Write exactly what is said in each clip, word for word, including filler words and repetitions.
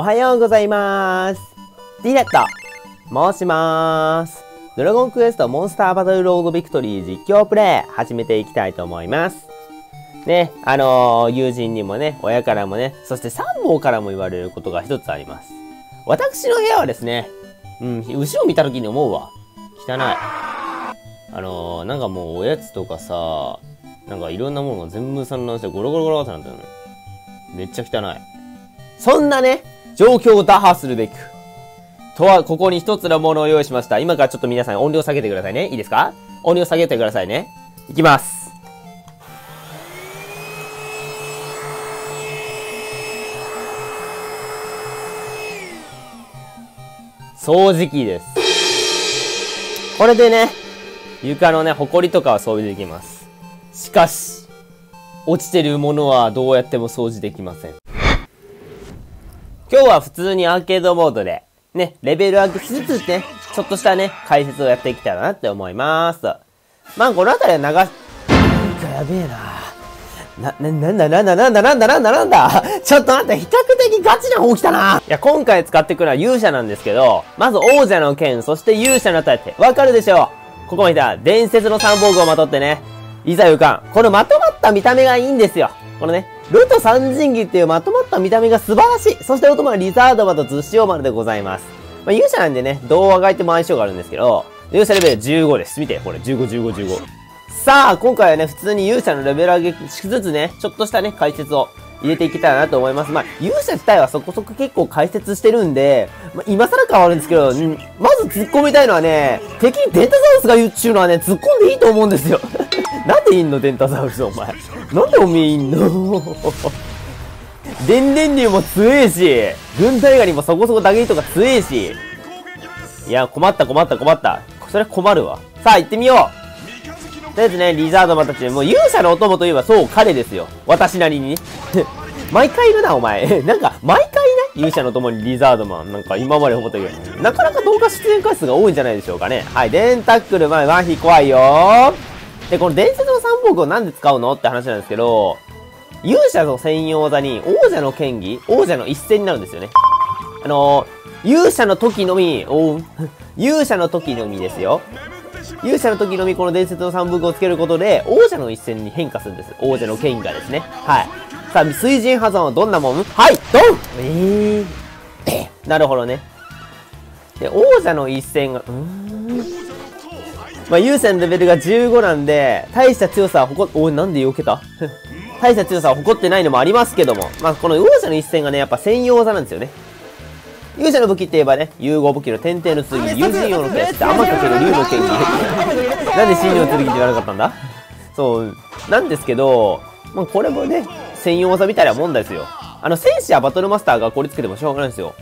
おはようございます。ディレット申します。ドラゴンクエストモンスターバトルロードビクトリー実況プレイ始めていきたいと思います。ね、あのー、友人にもね、親からもね、そして三宝からも言われることが一つあります。私の部屋はですね、うん、後ろ見た時に思うわ。汚い。あのー、なんかもうおやつとかさ、なんかいろんなものが全部散乱してゴロゴロゴロってなってるのよ。めっちゃ汚い。そんなね、状況を打破するべく、とは、ここに一つのものを用意しました。今からちょっと皆さん音量下げてくださいね。いいですか？音量下げてくださいね。いきます。掃除機です。これでね、床のね、埃とかは掃除できます。しかし、落ちてるものはどうやっても掃除できません。今日は普通にアーケードモードで、ね、レベル上げしつつね、ちょっとしたね、解説をやっていきたいなって思います。まあ、この辺りは流し、なんかやべえな。な、な、なんだなんだなんだなんだなんだなんだちょっと待って、比較的ガチな方来たな。いや、今回使ってくるのは勇者なんですけど、まず王者の剣、そして勇者の盾って、わかるでしょう。ここまで来たら、伝説の三防具をまとってね、いざ行かん。このまとまった見た目がいいんですよ。このね、ルト三神器っていうまとまった見た目が素晴らしい。そしてお供はリザードマとズシオマルでございます。まあ、勇者なんでね、童話がいても相性があるんですけど、勇者レベルじゅうごです。見て、これ、じゅうご、じゅうご、じゅうご。さあ、今回はね、普通に勇者のレベル上げしつつね、ちょっとしたね、解説を入れていけたらなと思います。まあ、勇者自体はそこそこ結構解説してるんで、まあ、今更変わるんですけど、んまず突っ込みたいのはね、敵デンタサウルスが言うっちゅうのはね、突っ込んでいいと思うんですよ。なんでいんのデンタサウルスお前。なんでおめえいんの電電流も強えし、軍隊ガニもそこそこ打撃とか強えし。いや、困った困った困った。それ困るわ。さあ、行ってみよう。とりあえずね、リザードマンたち、もう勇者のお供といえばそう彼ですよ。私なりに。毎回いるな、お前。なんか、毎回ね、勇者のお供にリザードマン。なんか今まで思ったけど、なかなか動画出演回数が多いんじゃないでしょうかね。はい、デンタックル前、ワンヒ怖いよー。で、この伝説の三宝具をなんで使うのって話なんですけど、勇者の専用技に王者の剣技、王者の一戦になるんですよね。あのー、勇者の時のみ、お勇者の時のみですよ。勇者の時のみこの伝説の三宝具をつけることで、王者の一戦に変化するんです。王者の剣がですね。はい。さあ、水神破山はどんなもん？はい、ドン！えー。なるほどね。で、王者の一戦が、うーん。まあ、勇者のレベルがじゅうごなんで、大した強さは誇っ、おい、なんで避けた大した強さは誇ってないのもありますけども、まあ、この勇者の一戦がね、やっぱ専用技なんですよね。勇者の武器って言えばね、融合武器の天帝の剣、友人用の剣、天かけの竜の剣に、なんで真珠の剣って言わなかったんだそう、なんですけど、まあ、これもね、専用技みたいなもんですよ。あの、戦士やバトルマスターがこれつけてもしょうがないんですよ。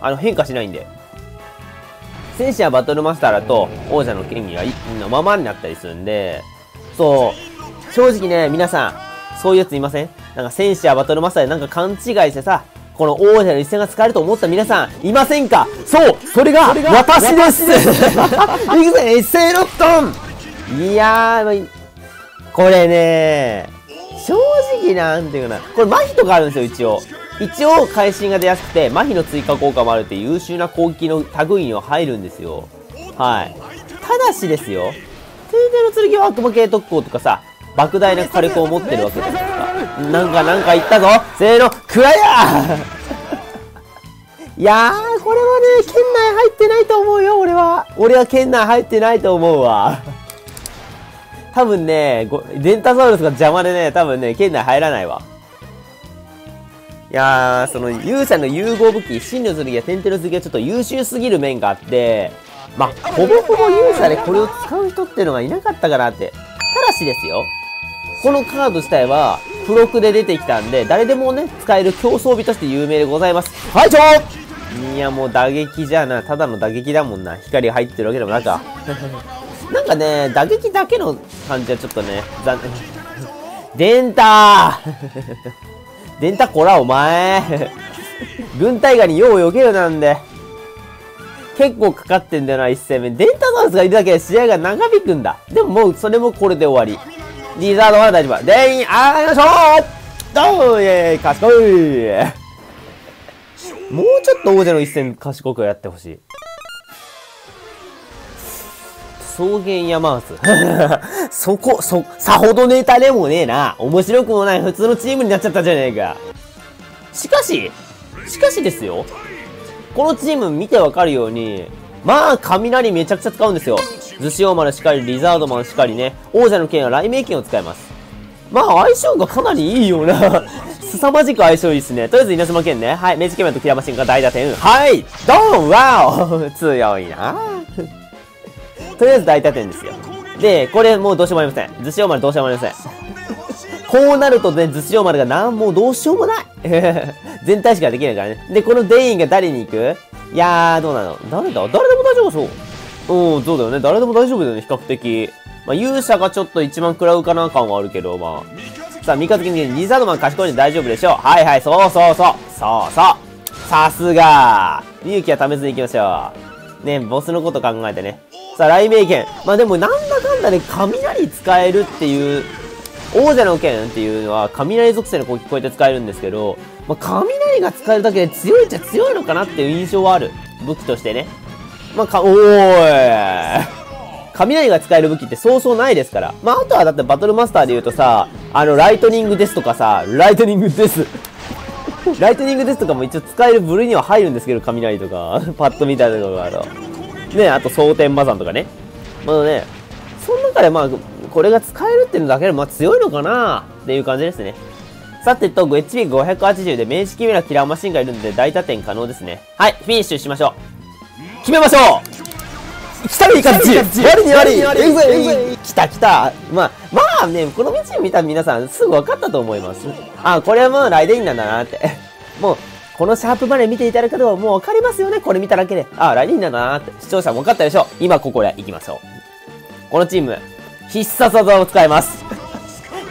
あの、変化しないんで。戦士やバトルマスターだと王者の権利がいのままになったりするんで、そう、正直ね、皆さん、そういうやついません？なんか戦士やバトルマスターでなんか勘違いしてさ、この王者の一戦が使えると思った皆さん、いませんか？そう、それが私です！いくぜ、一斉のドン！いやー、これね、正直なんていうかな、これ麻痺とかあるんですよ、一応。一応、会心が出やすくて、麻痺の追加効果もあるって優秀な攻撃の類には入るんですよ。はい。ただしですよ、天帝の剣は悪魔系特攻とかさ、莫大な火力を持ってるわけじゃないですか。なんかなんか言ったぞせーの、クラヤいやー、これはね、県内入ってないと思うよ、俺は。俺は県内入ってないと思うわ。多分ね、デンタサウルスが邪魔でね、多分ね、県内入らないわ。いやー、その勇者の融合武器、真の剣や天帝の剣はちょっと優秀すぎる面があって、まあ、ほぼほぼ勇者でこれを使う人っていうのがいなかったかなって。ただしですよ、このカード自体は、付録で出てきたんで、誰でもね、使える競争美として有名でございます。はい、ちょー！いや、もう打撃じゃな、ただの打撃だもんな。光入ってるわけでもなく。なんかね、打撃だけの感じはちょっとね、残念。デンターデンタコラお前軍隊がによう避けるなんで。結構かかってんだよな、一戦目。デンタサウルスがいるだけで試合が長引くんだ。でももう、それもこれで終わり。リザードは大丈夫。全員、あー、よいしょーどうイェーイ賢いもうちょっと王者の一戦賢くやってほしい。草原山厚そこ、そ、さほどネタでもねえな。面白くもない普通のチームになっちゃったじゃねえか。しかし、しかしですよ。このチーム見てわかるように、まあ、雷めちゃくちゃ使うんですよ。ズシオーマルしかり、リザードマンしかりね。王者の剣は雷鳴剣を使います。まあ、相性がかなりいいような。凄まじく相性いいっすね。とりあえず稲妻剣ね。はい。明治ケメンとキラマシンが大打点。はい。ドンワオ強いなとりあえず大打点ですよ。で、これもうどうしようもありません。ズシオマルどうしようもありません。こうなるとね、ズシオマルがなんもどうしようもない全体しかできないからね。で、このデインが誰に行く？いやー、どうなの？誰だ？誰でも大丈夫そう。うん、そうだよね。誰でも大丈夫だよね、比較的。まあ、勇者がちょっと一番食らうかな感はあるけど、まあ。さあ、三日月の剣、リザードマン賢いんで大丈夫でしょう。はいはい、そうそうそう。そうそう。さすがー。勇気はためずに行きましょう。ね、ボスのこと考えてね。さあ、雷鳴剣。まあでも、なんだかんだね、雷使えるっていう、王者の剣っていうのは、雷属性の攻撃こうやって使えるんですけど、まあ、雷が使えるだけで強いっちゃ強いのかなっていう印象はある。武器としてね。まあ、か、おーい。雷が使える武器ってそうそうないですから。まあ、あとはだってバトルマスターで言うとさ、あの、ライトニングですとかさ、ライトニングです。ライトニングですとかも一応使える部類には入るんですけど、雷とか、パッと見たいなのがあると。ね、あと、蒼天魔山とかね。まあね、その中でまあ、これが使えるっていうのだけでまあ強いのかなっていう感じですね。さてと、エイチピーごひゃくはちじゅう で明治キメラキラーマシンがいるので大打点可能ですね。はい、フィニッシュしましょう。決めましょう。来たらいい感じ。悪に悪い。えぐい。来た来た。まあ、まあね、この道見た皆さんすぐ分かったと思います。あ、これはもうライデインなんだなって。もう、このシャープバネ見ていただくともう分かりますよね。これ見ただけで。ああ、ライディンだなーって。視聴者も分かったでしょう。今ここで行きましょう。このチーム、必殺技を使います。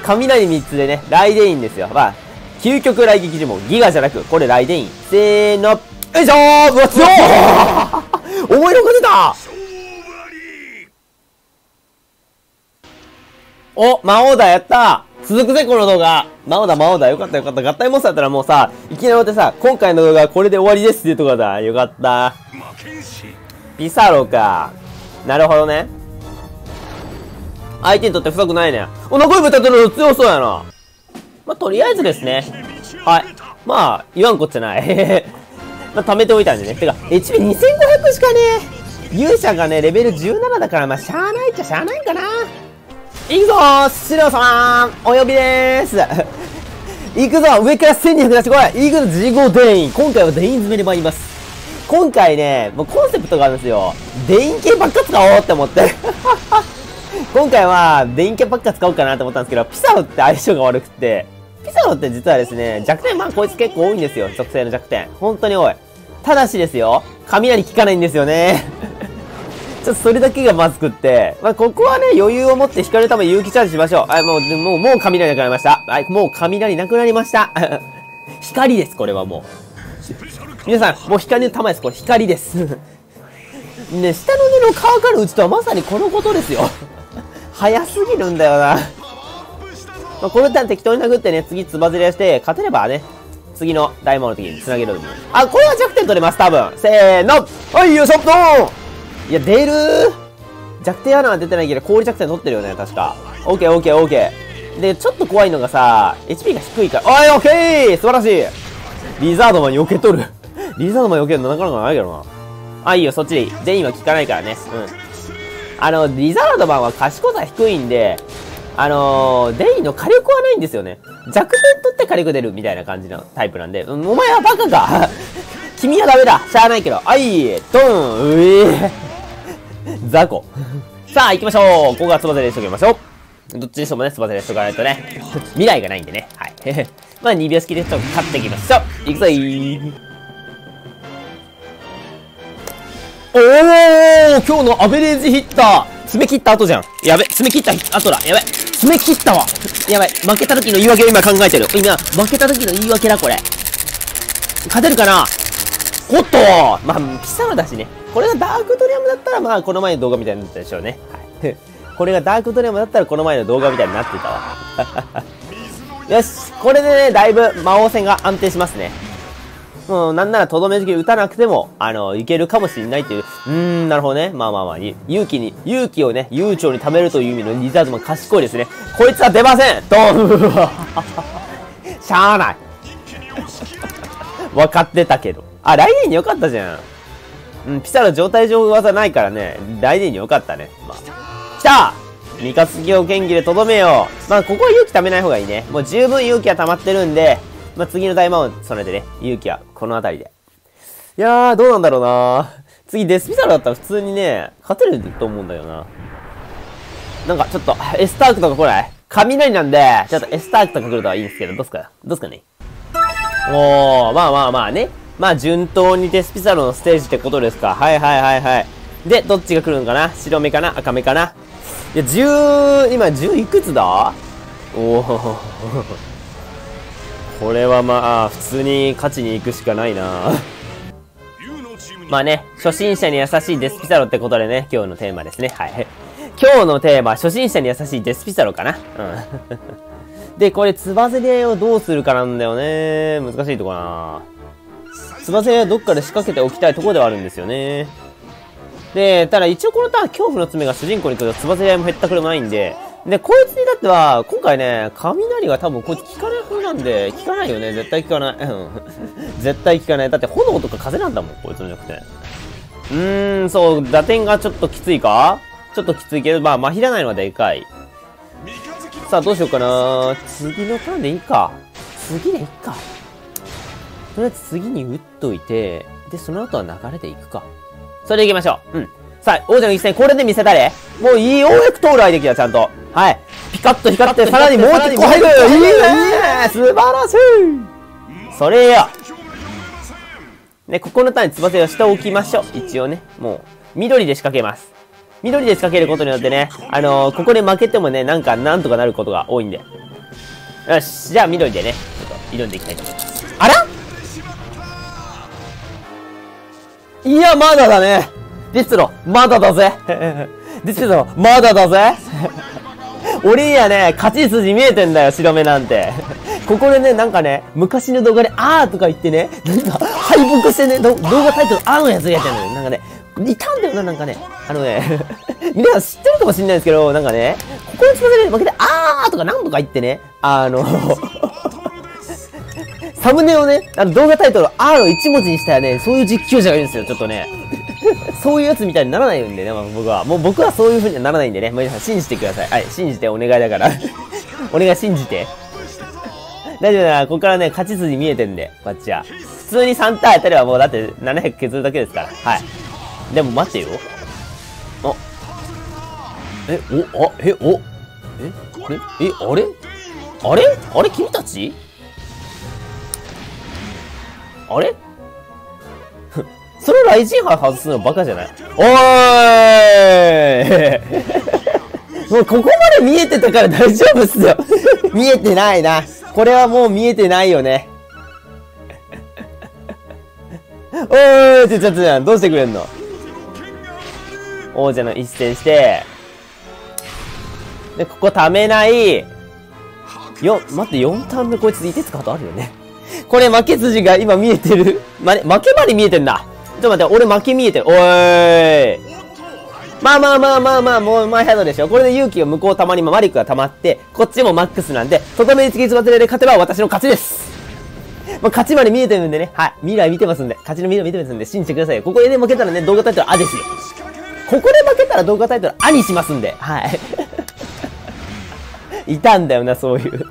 雷みっつでね、ライデインですよ。まあ、究極雷撃呪文、ギガじゃなく、これライデイン。せーの、よいしょーうわ、強ー思いのこ出たお、魔王だ、やったー続くぜ、この動画。魔王だ、魔王だ。よかった、よかった。合体モンスターだったらもうさ、いきなり終わってさ、今回の動画はこれで終わりですっていうところだ。よかった。ピサロか。なるほどね。相手にとって不足ないね。お、残り豚との強そうやな。まあ、とりあえずですね。はい。まあ、言わんこっちゃない。まあ、貯めておいたんでね。てか、エイチピーにせんごひゃく しかね、勇者がね、レベルじゅうななだから、まあ、しゃあないっちゃしゃあないんかな。行くぞーシローさーんお呼びでーす行くぞ上からせんにひゃく出してこい行くぞじゅうごデイン今回はデイン詰めに参ります。今回ね、もうコンセプトがあるんですよ。デイン系ばっか使おうって思って。今回はデイン系ばっか使おうかなと思ったんですけど、ピサロって相性が悪くて、ピサロって実はですね、弱点、まあこいつ結構多いんですよ。属性の弱点。本当に多い。ただしですよ、雷効かないんですよね。ちょっとそれだけがまずくって。まあ、ここはね、余裕を持って光るため勇気チャージしましょう。はい、もう、もう、もう雷なくなりました。はい、もう雷なくなりました。光です、これはもう。皆さん、もう光の玉です、これ光です。ね、下の根の乾かるうちとはまさにこのことですよ。早すぎるんだよな。まあ、これだって適当に殴ってね、次つばずれして、勝てればね、次の大魔王の時に繋げる。あ、これは弱点取れます、多分。せーの。はい、よいしょっといや、出るー弱点穴は出てないけど、氷弱点取ってるよね、確か。オッケーオッケーオッケー。で、ちょっと怖いのがさ、エイチピー が低いから。おい、オッケー素晴らしいリザードマン避けとる。リザードマン避けるのなかなかないけどな。あ、いいよ、そっちでいい。デインは効かないからね。うん。あの、リザードマンは賢さ低いんで、あのー、デインの火力はないんですよね。弱点取って火力出るみたいな感じのタイプなんで。うん、お前はバカか君はダメだしゃあないけど。あい、ドンうえーザコさあ行きましょうここはつばぜにしときましょうどっちにしてもね、つばぜにしとかないとね、未来がないんでね。はい。まあにびょう式でちょっと勝っていきましょういくぞーおー今日のアベレージヒッター詰め切った後じゃんやべ詰め切った後だやべ詰め切ったわやばい負けた時の言い訳を今考えてる今、負けた時の言い訳だこれ勝てるかなおっとまあ、ピサロだしね。これがダークドリアムだったら、まあ、この前の動画みたいになったでしょうね。はい。これがダークドリアムだったら、この前の動画みたいになってたわ。よし、これでね、だいぶ魔王戦が安定しますね。もうなんならとどめ時期打たなくても、あの、いけるかもしれないという。うーん、なるほどね。まあまあまあ、勇気に、勇気をね、悠長に貯めるという意味のリザードマン賢いですね。こいつは出ませんドーンしゃーない分かってたけど。あ、ライディーン良かったじゃん。うん、ピサロ状態上技ないからね、ライディーン良かったね。まあ。来た三日月を剣技でとどめよう。まあ、ここは勇気貯めない方がいいね。もう十分勇気は溜まってるんで、まあ、次の大魔王に備えてね、勇気はこの辺りで。いやー、どうなんだろうな次、デスピサロだったら普通にね、勝てると思うんだよな。なんかちょっと、エスタークとか来ない雷なんで、ちょっとエスタークとか来るとはいいんですけど、どうすかどうすかねおー、まあまあまあね。まあ、順当にデスピサロのステージってことですか。はいはいはいはい。で、どっちが来るのかな白目かな赤目かないや、十、今十いくつだおー。これはまあ、普通に勝ちに行くしかないなまあね、初心者に優しいデスピサロってことでね、今日のテーマですね。はい。今日のテーマ、初心者に優しいデスピサロかなうん。で、これ、つばぜり合いをどうするかなんだよね。難しいとこかなつばぜり合いはどっかで仕掛けておきたいところではあるんですよね。で、ただ一応このターン、恐怖の爪が主人公に来るとつばぜり合いも減ったくれもないんで、で、こいつにだっては、今回ね、雷が多分こいつ効かない風なんで、効かないよね。絶対効かない。うん。絶対効かない。だって炎とか風なんだもん、こいつの弱点。うーん、そう、打点がちょっときついかちょっときついけど、まあ、まひらないのはでかい。さあ、どうしようかな。次のターンでいいか。次でいいか。とりあえず次に打っといて、で、その後は流れでいくか。それでいきましょう。うん。さあ、王者の一戦、これで見せたれ。もういい、ようやく通る相手きた、ちゃんと。はい。ピカッと光って、さらにもう一個入る。いいねー素晴らしいそれよ。ね、ここのターンに翼をしておきましょう。一応ね。もう、緑で仕掛けます。緑で仕掛けることによってね、あのー、ここで負けてもね、なんか、なんとかなることが多いんで。よし、じゃあ緑でね、ちょっと挑んでいきたいと思います。あらいや、まだだねデスロ、まだだぜデスロ、まだだぜ俺にはね、勝ち筋見えてんだよ、白目なんて。ここでね、なんかね、昔の動画で、あーとか言ってね、なんか、敗北してね、動画タイトル、あーのやつやってんのよ。なんかね、いたんだよな、なんかね。あのね、皆さん知ってるかもしれないですけど、なんかね、ここにつまずいて負けて、あーとかなんとか言ってね、あの、サムネをね、あの動画タイトルを R を一文字にしたらね、そういう実況者がいるんですよ、ちょっとね。そういうやつみたいにならないんでね、まあ、僕は。もう僕はそういう風にはならないんでね、皆さん信じてください。はい、信じてお願いだから。お願い信じて。大丈夫だな、ここからね、勝ち筋見えてんで、こっちは。普通にさんターンやったらもうだってななひゃく削るだけですから。はい。でも待てよ。あ。え、お、あ、え、お。え、え、え、あれあれあれ君たちあれそれを雷神杯外すのバカじゃないおーいもうここまで見えてたから大丈夫っすよ。見えてないな。これはもう見えてないよね。おーいちょちょちょ、どうしてくれんの王者の一戦して、で、ここためない。よ、待って、よんターン目こいついてつかとあるよね。これ負け筋が今見えてる。ま、負けまで見えてんだ。ちょっと待って、俺負け見えてる。おーい。まあまあまあまあまあ、もうマイハードでしょ。これで勇気が向こうたまり、マリックが溜まって、こっちもマックスなんで、とどめにつきつばてで勝てば私の勝ちです。まあ、勝ちまで見えてるんでね。はい。未来見てますんで。勝ちの未来見てますんで、信じてくださいよ。ここでね、負けたらね、動画タイトルあですよ。ここで負けたら動画タイトルあにしますんで、はい。いたんだよな、そういう。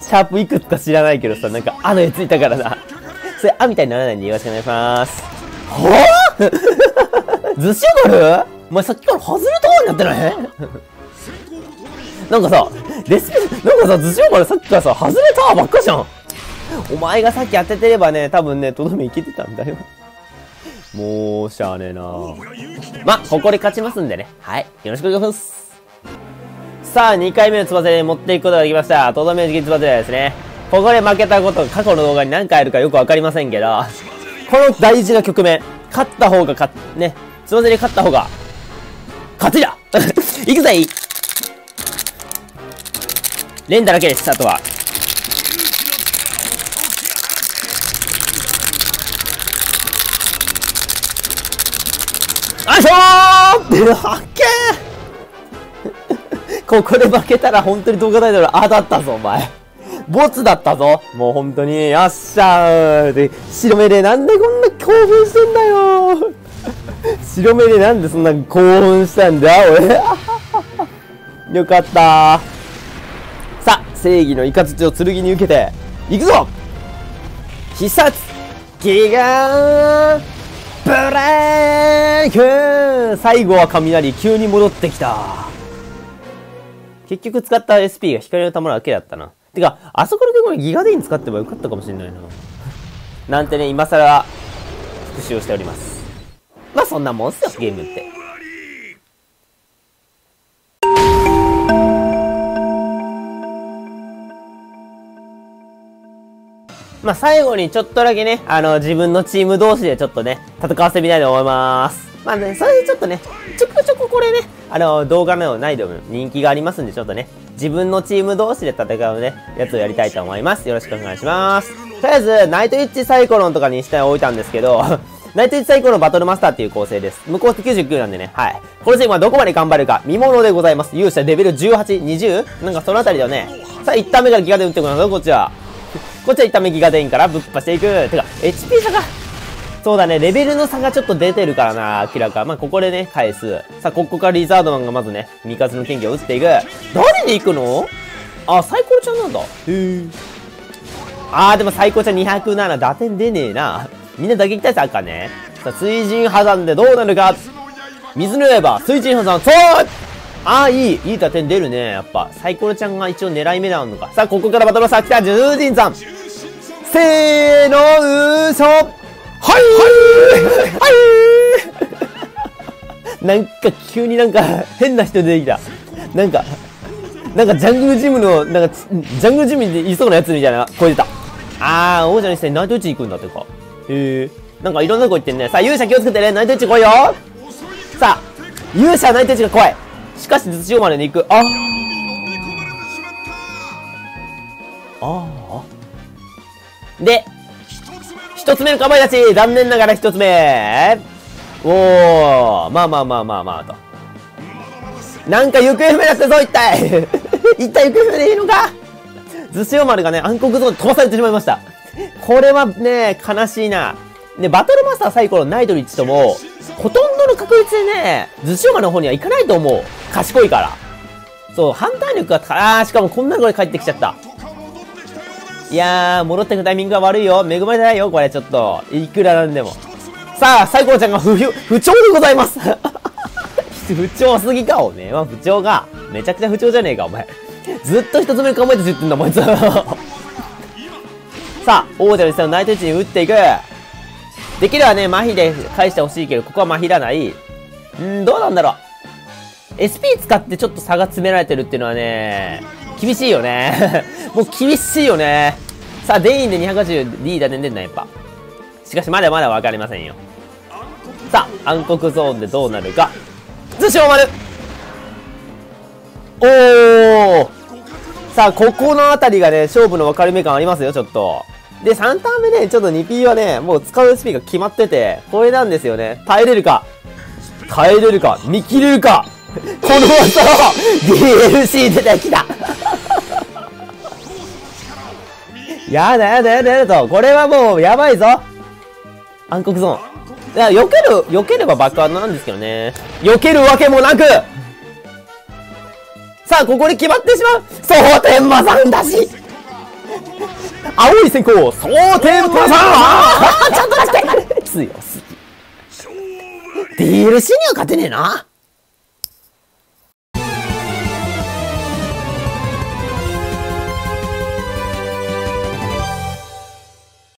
シャープいくつか知らないけどさ、なんか、あのやついたからな。それ、あみたいにならないんでよろしくお願いします。ほぁずしおどるお前さっきから外れた方になってないなんかさ、レスピ、なんかさ、ずしおどるさっきからさ、外れたばっかじゃん。お前がさっき当ててればね、多分ね、とどめいけてたんだよ。もうしゃあねえなーま、ここで勝ちますんでね。はい。よろしくお願いします。さあ、にかいめの翼に持っていくことができました。とどめ時期翼ですね。ここで負けたこと、過去の動画に何回あるかよくわかりませんけど、この大事な局面、勝った方が勝、ね、翼に勝った方が、勝ちだいくぜ連打だけです、あとは。いしょーはっけーここで負けたら本当に動画タイトルあだったぞ、お前。ボツだったぞ。もう本当に、よっしゃーで、白目でなんでこんな興奮してんだよー白目でなんでそんな興奮したんだ俺。よかったー。さあ、正義の雷を剣に受けて、行くぞ必殺ギガーブレイク。最後は雷、急に戻ってきた。結局使った エスピー が光の玉だけだったな。てか、あそこのところギガデイン使ってばよかったかもしれないな。なんてね、今更、復習をしております。まあそんなもんっすよ、ゲームって。まあ最後にちょっとだけね、あの、自分のチーム同士でちょっとね、戦わせてみたいと思います。まあね、それでちょっとね、ちょこちょここれね、あの、動画のないでも人気がありますんで、ちょっとね、自分のチーム同士で戦うね、やつをやりたいと思います。よろしくお願いします。とりあえず、ナイトイッチサイコロンとかにしておいたんですけど、ナイトイッチサイコロンバトルマスターっていう構成です。無効ってきゅうじゅうきゅうなんでね、はい。このチームはどこまで頑張るか、見物でございます。勇者レベルじゅうはち、にじゅう? なんかそのあたりだよね。さあ、いったん目からギガで打ってくるのこっちは。こっちは痛めギガデインからぶっ破していく。てか、エイチピー 差が、そうだね、レベルの差がちょっと出てるからな、明らか。まあ、ここでね、返す。さあ、ここからリザードマンがまずね、三日月の剣技を打っていく。誰で行くの？あ、サイコロちゃんなんだ。へぇ。あー、でもサイコロちゃんにひゃくなな、打点出ねえな。みんな打撃対策かね。さあ、水神破産でどうなるか。水の刃、水神破産、そうあー、いい。いい打点出るね、やっぱ。サイコロちゃんが一応狙い目なのか。さあ、ここからバトルさ、来た、獣神さん。せーの、うーしょはいはいはいなんか急になんか変な人出てきた。なんか、なんかジャングルジムの、なんか、ジャングルジムにいそうなやつみたいな声出た。あー、王者にしてナイトイチ行くんだってか。へえ。なんかいろんなとこ行ってんね。さあ、勇者気をつけてね。ナイトイチ来いよ。さあ、勇者ナイトイチが怖い。しかし、頭頂までに行く。あー。あー。で、一つ目の構え立ち、残念ながら一つ目。おー、まあまあまあまあまあと。なんか行方不明だったぞ、一体一体行方不明でいいのか。ズシオ丸がね、暗黒ゾーンで飛ばされてしまいました。これはね、悲しいな。で、バトルマスターサイコロナイトリッチとも、ほとんどの確率でね、ズシオ丸の方には行かないと思う。賢いから。そう、反対力が高、あー、しかもこんなところに帰ってきちゃった。いやー、戻ってくタイミングが悪いよ。恵まれてないよ、これ、ちょっと。いくらなんでも。さあ、サイコロちゃんが不、不調でございます不調すぎか、おめえは不調が。めちゃくちゃ不調じゃねえか、お前。ずっと一つ目構えて言ってんだ、お前。さあ、王者の下のナイト位置に打っていく。できればね、麻痺で返してほしいけど、ここは麻痺らない。んー、どうなんだろう。エスピー 使ってちょっと差が詰められてるっていうのはね、厳しいよねもう厳しいよね。さあ、デインで にひゃくはちじゅうディー 打点出んな、やっぱ。しかし、まだまだわかりませんよ。さあ、暗黒ゾーンでどうなるか。図書丸おーさあ、ここのあたりがね、勝負の分かれ目感ありますよ、ちょっと。で、さんターン目ね、ちょっと にピー はね、もう使う エスピー が決まってて、これなんですよね。耐えれるか。耐えれるか。見切れるか。この技を ディーエルシー 出てきたやだやだやだやだと。これはもうやばいぞ。暗黒ゾーン。いや、避ける、避ければ爆破なんですけどね。避けるわけもなくさあ、ここで決まってしまう蒼天魔さんだし青い閃光蒼天魔さんああちゃんと出して強すぎ ディーエルシー には勝てねえな。